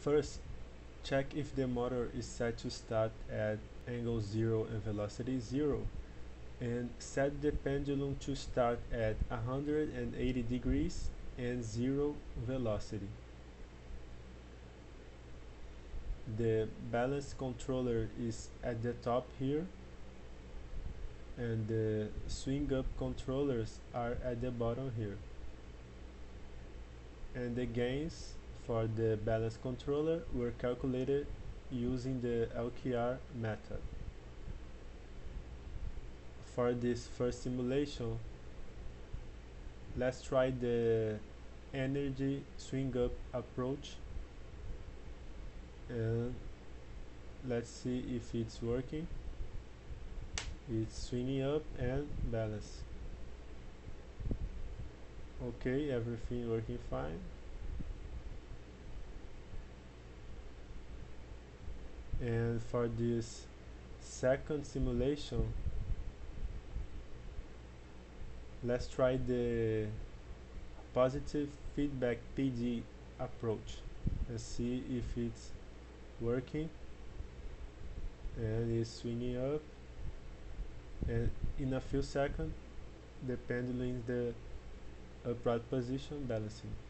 First, check if the motor is set to start at angle 0 and velocity 0, and set the pendulum to start at 180 degrees and 0 velocity. The balance controller is at the top here, and the swing up controllers are at the bottom here. And the gains for the balance controller were calculated using the LQR method. For this first simulation, let's try the energy swing up approach, and let's see if it's working. It's swinging up and balance. Okay, everything working fine. And for this second simulation, let's try the positive feedback PD approach and see if it's working. And it's swinging up, and in a few seconds the pendulum is in the upright position balancing.